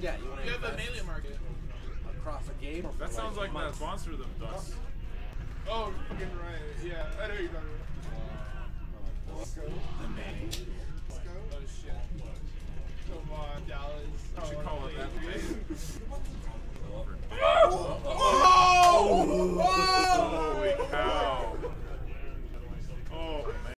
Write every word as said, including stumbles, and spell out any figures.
Yeah, you want to have the melee market across a game. That like sounds like months. That sponsor them does. Oh, fucking right. Yeah, I know you're talking about. Let's go. The melee. Let's go.